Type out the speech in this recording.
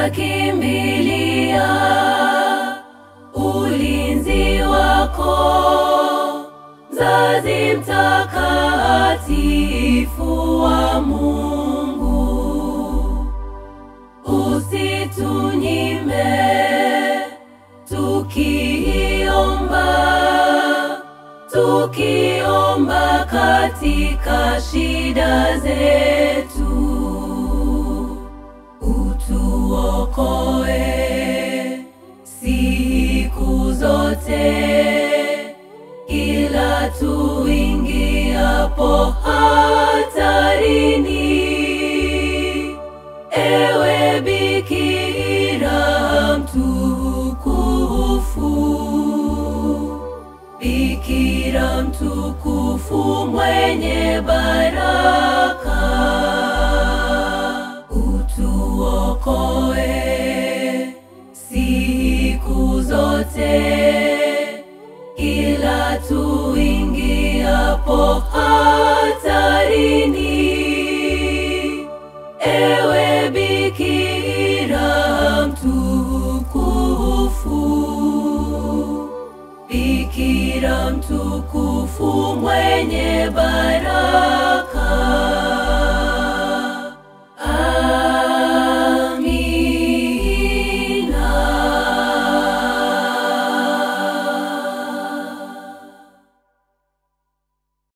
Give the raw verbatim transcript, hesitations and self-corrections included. tunakimbilia ulinzi wako, mzazi mtakatifu wa Mungu. Usitunyime tukiomba, tukiomba katika shida zetu. Utuokoe siku zote, kila tuingiapo hatarini. Ewe Bikira mtukufu, Bikira mtukufu mwenye baraka, utuokoe siku zote, kila tuingiapo hatarini. Ewe Bikira mtukufu, Bikira mtukufu mwenye baraka.